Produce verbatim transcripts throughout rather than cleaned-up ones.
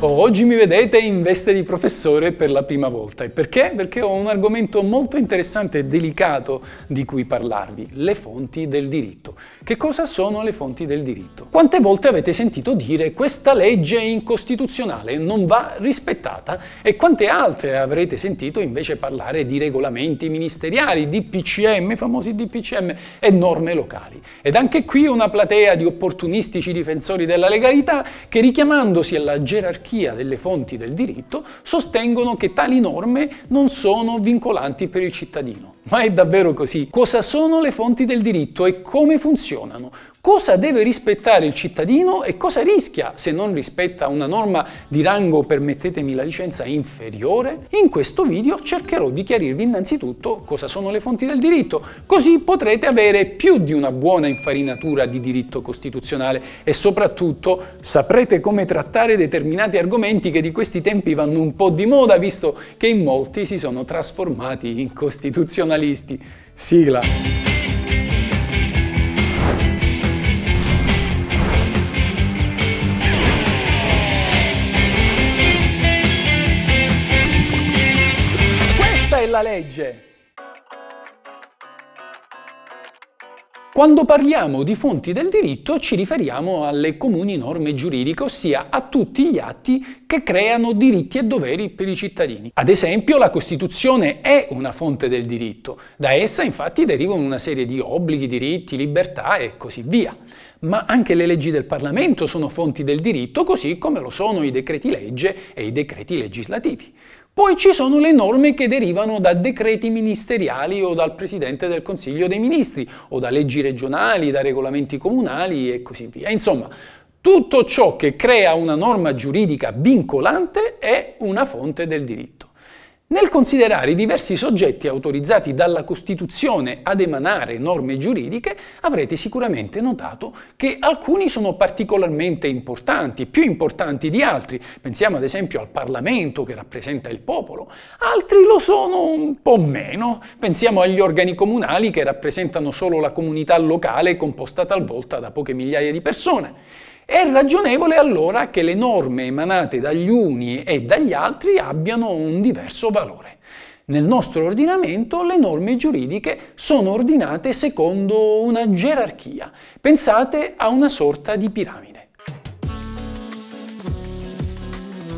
Oggi mi vedete in veste di professore per la prima volta. E perché? Perché ho un argomento molto interessante e delicato di cui parlarvi, le fonti del diritto. Che cosa sono le fonti del diritto? Quante volte avete sentito dire questa legge è incostituzionale, non va rispettata? E quante altre avrete sentito invece parlare di regolamenti ministeriali, D P C M, famosi D P C M, e norme locali? Ed anche qui una platea di opportunistici difensori della legalità che, richiamandosi alla gerarchia delle fonti del diritto, sostengono che tali norme non sono vincolanti per il cittadino. Ma è davvero così? Cosa sono le fonti del diritto e come funzionano? Cosa deve rispettare il cittadino e cosa rischia se non rispetta una norma di rango, permettetemi la licenza, inferiore? In questo video cercherò di chiarirvi innanzitutto cosa sono le fonti del diritto, così potrete avere più di una buona infarinatura di diritto costituzionale e soprattutto saprete come trattare determinati argomenti che di questi tempi vanno un po' di moda, visto che in molti si sono trasformati in costituzionalisti. Sigla! La legge. Quando parliamo di fonti del diritto ci riferiamo alle comuni norme giuridiche, ossia a tutti gli atti che creano diritti e doveri per i cittadini. Ad esempio, la Costituzione è una fonte del diritto. Da essa infatti derivano una serie di obblighi, diritti, libertà e così via. Ma anche le leggi del Parlamento sono fonti del diritto, così come lo sono i decreti legge e i decreti legislativi. Poi ci sono le norme che derivano da decreti ministeriali o dal Presidente del Consiglio dei Ministri, o da leggi regionali, da regolamenti comunali e così via. Insomma, tutto ciò che crea una norma giuridica vincolante è una fonte del diritto. Nel considerare i diversi soggetti autorizzati dalla Costituzione ad emanare norme giuridiche, avrete sicuramente notato che alcuni sono particolarmente importanti, più importanti di altri. Pensiamo ad esempio al Parlamento, che rappresenta il popolo, altri lo sono un po' meno. Pensiamo agli organi comunali, che rappresentano solo la comunità locale, composta talvolta da poche migliaia di persone. È ragionevole allora che le norme emanate dagli uni e dagli altri abbiano un diverso valore. Nel nostro ordinamento le norme giuridiche sono ordinate secondo una gerarchia. Pensate a una sorta di piramide.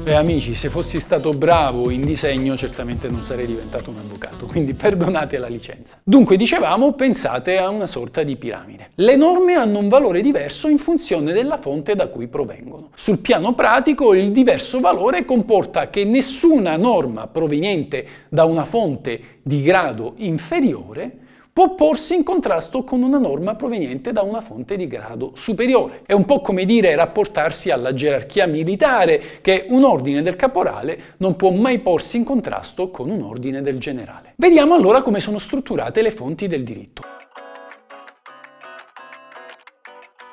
Beh amici, se fossi stato bravo in disegno certamente non sarei diventato un avvocato, quindi perdonate la licenza. Dunque, dicevamo, pensate a una sorta di piramide. Le norme hanno un valore diverso in funzione della fonte da cui provengono. Sul piano pratico il diverso valore comporta che nessuna norma proveniente da una fonte di grado inferiore può porsi in contrasto con una norma proveniente da una fonte di grado superiore. È un po' come dire rapportarsi alla gerarchia militare, che un ordine del caporale non può mai porsi in contrasto con un ordine del generale. Vediamo allora come sono strutturate le fonti del diritto.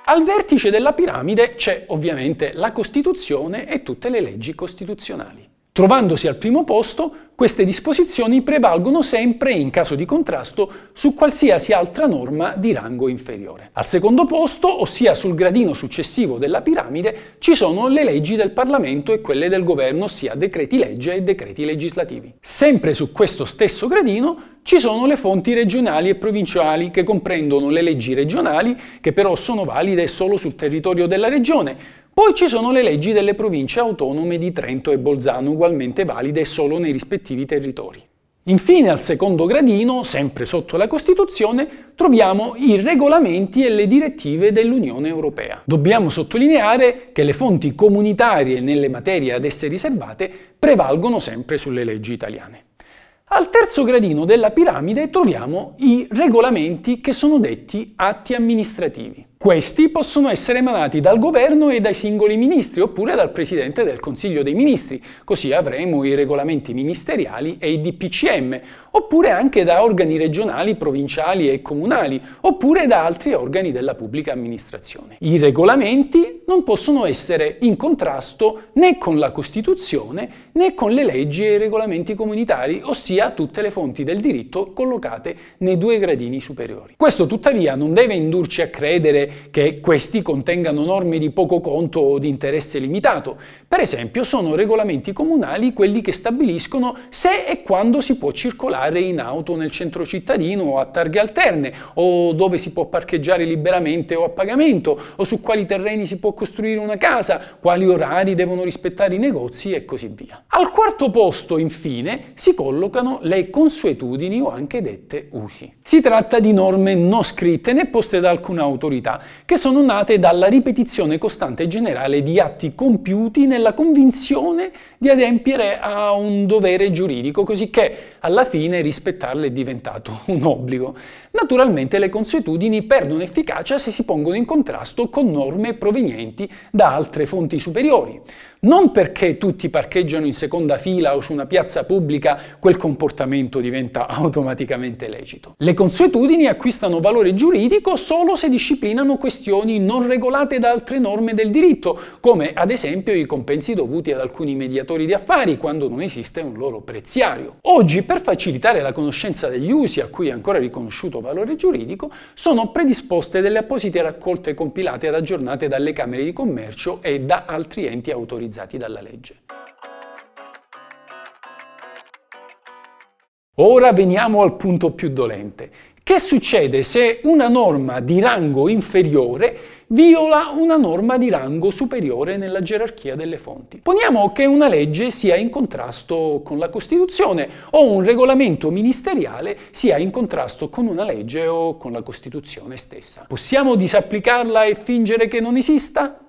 Al vertice della piramide c'è ovviamente la Costituzione e tutte le leggi costituzionali. Trovandosi al primo posto, queste disposizioni prevalgono sempre, in caso di contrasto, su qualsiasi altra norma di rango inferiore. Al secondo posto, ossia sul gradino successivo della piramide, ci sono le leggi del Parlamento e quelle del governo, ossia decreti legge e decreti legislativi. Sempre su questo stesso gradino ci sono le fonti regionali e provinciali, che comprendono le leggi regionali, che però sono valide solo sul territorio della regione. Poi ci sono le leggi delle province autonome di Trento e Bolzano, ugualmente valide solo nei rispettivi territori. Infine, al secondo gradino, sempre sotto la Costituzione, troviamo i regolamenti e le direttive dell'Unione Europea. Dobbiamo sottolineare che le fonti comunitarie nelle materie ad esse riservate prevalgono sempre sulle leggi italiane. Al terzo gradino della piramide troviamo i regolamenti, che sono detti atti amministrativi. Questi possono essere emanati dal governo e dai singoli ministri, oppure dal Presidente del Consiglio dei Ministri, così avremo i regolamenti ministeriali e i D P C M, oppure anche da organi regionali, provinciali e comunali, oppure da altri organi della pubblica amministrazione. I regolamenti non possono essere in contrasto né con la Costituzione né con le leggi e i regolamenti comunitari, ossia tutte le fonti del diritto collocate nei due gradini superiori. Questo tuttavia non deve indurci a credere che, che questi contengano norme di poco conto o di interesse limitato. Per esempio sono regolamenti comunali quelli che stabiliscono se e quando si può circolare in auto nel centro cittadino o a targhe alterne, o dove si può parcheggiare liberamente o a pagamento, o su quali terreni si può costruire una casa, quali orari devono rispettare i negozi e così via. Al quarto posto, infine, si collocano le consuetudini o anche dette usi. Si tratta di norme non scritte né poste da alcuna autorità, che sono nate dalla ripetizione costante e generale di atti compiuti nella convinzione di adempiere a un dovere giuridico, così che alla fine rispettarle è diventato un obbligo. Naturalmente le consuetudini perdono efficacia se si pongono in contrasto con norme provenienti da altre fonti superiori. Non perché tutti parcheggiano in seconda fila o su una piazza pubblica quel comportamento diventa automaticamente lecito. Le consuetudini acquistano valore giuridico solo se disciplinano questioni non regolate da altre norme del diritto, come ad esempio i compensi dovuti ad alcuni mediatori di affari quando non esiste un loro preziario. Oggi, per facilitare la conoscenza degli usi a cui è ancora riconosciuto valore giuridico, sono predisposte delle apposite raccolte compilate ed aggiornate dalle Camere di Commercio e da altri enti autorizzati dalla legge. Ora veniamo al punto più dolente. Che succede se una norma di rango inferiore viola una norma di rango superiore nella gerarchia delle fonti? Poniamo che una legge sia in contrasto con la Costituzione o un regolamento ministeriale sia in contrasto con una legge o con la Costituzione stessa. Possiamo disapplicarla e fingere che non esista?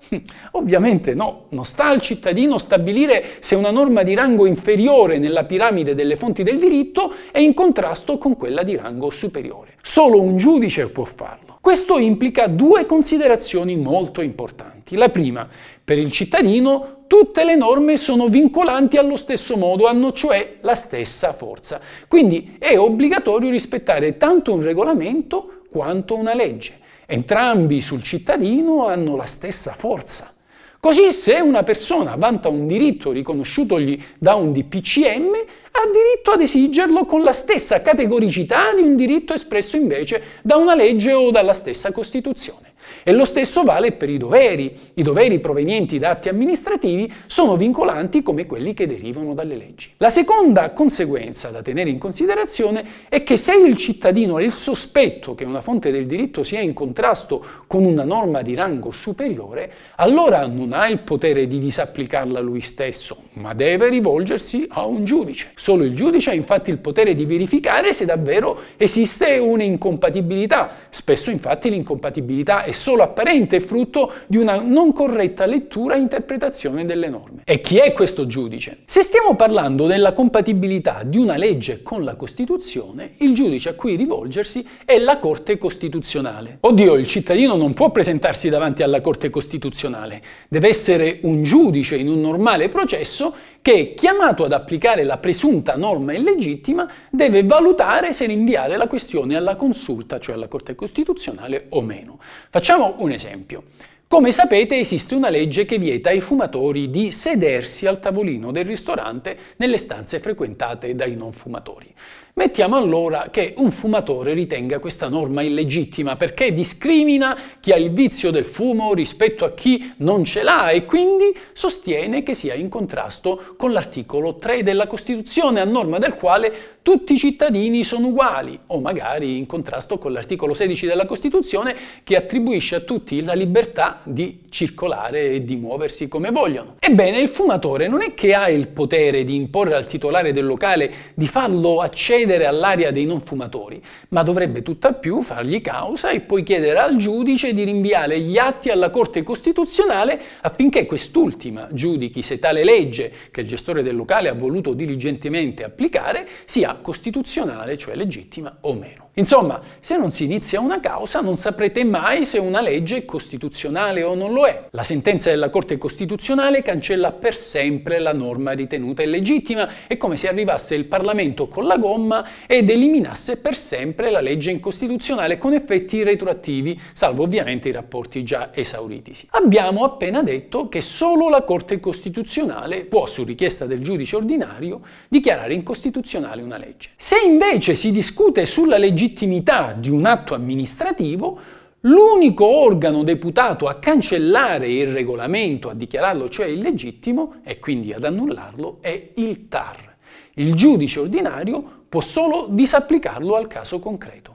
Ovviamente no, non sta al cittadino stabilire se una norma di rango inferiore nella piramide delle fonti del diritto è in contrasto con quella di rango superiore. Solo un giudice può farlo. Questo implica due considerazioni molto importanti. La prima, per il cittadino tutte le norme sono vincolanti allo stesso modo, hanno cioè la stessa forza. Quindi è obbligatorio rispettare tanto un regolamento quanto una legge. Entrambi sul cittadino hanno la stessa forza. Così se una persona vanta un diritto riconosciutogli da un D P C M, ha diritto ad esigerlo con la stessa categoricità di un diritto espresso invece da una legge o dalla stessa Costituzione. E lo stesso vale per i doveri. I doveri provenienti da atti amministrativi sono vincolanti come quelli che derivano dalle leggi. La seconda conseguenza da tenere in considerazione è che se il cittadino ha il sospetto che una fonte del diritto sia in contrasto con una norma di rango superiore, allora non ha il potere di disapplicarla lui stesso, ma deve rivolgersi a un giudice. Solo il giudice ha infatti il potere di verificare se davvero esiste un'incompatibilità. Spesso infatti l'incompatibilità è solo apparente, frutto di una non corretta lettura e interpretazione delle norme. E chi è questo giudice? Se stiamo parlando della compatibilità di una legge con la Costituzione, il giudice a cui rivolgersi è la Corte Costituzionale. Oddio, il cittadino non può presentarsi davanti alla Corte Costituzionale, deve essere un giudice in un normale processo che, chiamato ad applicare la presunta norma illegittima, deve valutare se rinviare la questione alla consulta, cioè alla Corte Costituzionale, o meno. Facciamo un esempio. Come sapete esiste una legge che vieta ai fumatori di sedersi al tavolino del ristorante nelle stanze frequentate dai non fumatori. Mettiamo allora che un fumatore ritenga questa norma illegittima perché discrimina chi ha il vizio del fumo rispetto a chi non ce l'ha e quindi sostiene che sia in contrasto con l'articolo tre della Costituzione, a norma del quale tutti i cittadini sono uguali, o magari in contrasto con l'articolo sedici della Costituzione che attribuisce a tutti la libertà di circolare e di muoversi come vogliono. Ebbene, il fumatore non è che ha il potere di imporre al titolare del locale di farlo accedere all'area dei non fumatori, ma dovrebbe tutt'al più fargli causa e poi chiedere al giudice di rinviare gli atti alla Corte Costituzionale affinché quest'ultima giudichi se tale legge che il gestore del locale ha voluto diligentemente applicare sia costituzionale, cioè legittima o meno. Insomma, se non si inizia una causa non saprete mai se una legge è costituzionale o non lo è. La sentenza della Corte Costituzionale cancella per sempre la norma ritenuta illegittima, è come se arrivasse il Parlamento con la gomma ed eliminasse per sempre la legge incostituzionale con effetti retroattivi, salvo ovviamente i rapporti già esauritisi. Abbiamo appena detto che solo la Corte Costituzionale può, su richiesta del giudice ordinario, dichiarare incostituzionale una legge. Se invece si discute sulla legge legittimità di un atto amministrativo, L'unico organo deputato a cancellare il regolamento, a dichiararlo cioè illegittimo e quindi ad annullarlo, è il T A R. Il giudice ordinario può solo disapplicarlo al caso concreto.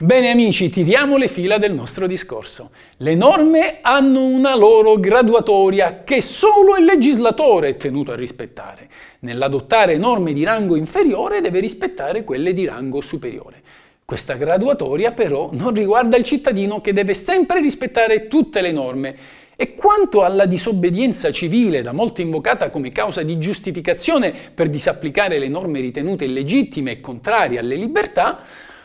Bene amici, tiriamo le fila del nostro discorso. Le norme hanno una loro graduatoria che solo il legislatore è tenuto a rispettare. Nell'adottare norme di rango inferiore deve rispettare quelle di rango superiore. Questa graduatoria però non riguarda il cittadino, che deve sempre rispettare tutte le norme. E quanto alla disobbedienza civile, da molti invocata come causa di giustificazione per disapplicare le norme ritenute illegittime e contrarie alle libertà,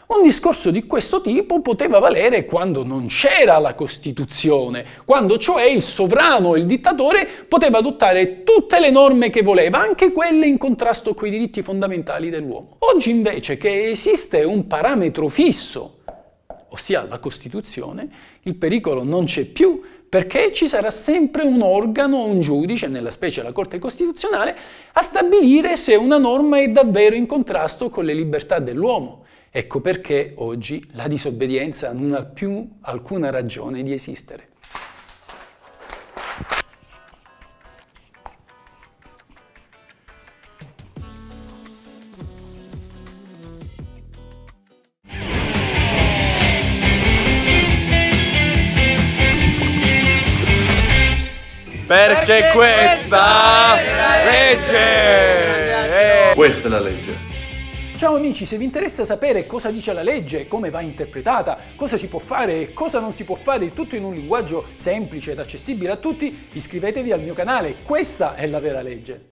un discorso di questo tipo poteva valere quando non c'era la Costituzione, quando cioè il sovrano o il dittatore poteva adottare tutte le norme che voleva, anche quelle in contrasto coi diritti fondamentali dell'uomo. Oggi invece che esiste un parametro fisso, ossia la Costituzione, il pericolo non c'è più, perché ci sarà sempre un organo o un giudice, nella specie la Corte Costituzionale, a stabilire se una norma è davvero in contrasto con le libertà dell'uomo. Ecco perché oggi la disobbedienza non ha più alcuna ragione di esistere. Perché, perché questa è la legge! Eh. Questa è la legge! Ciao amici, se vi interessa sapere cosa dice la legge, come va interpretata, cosa si può fare e cosa non si può fare, il tutto in un linguaggio semplice ed accessibile a tutti, iscrivetevi al mio canale. Questa è la vera legge.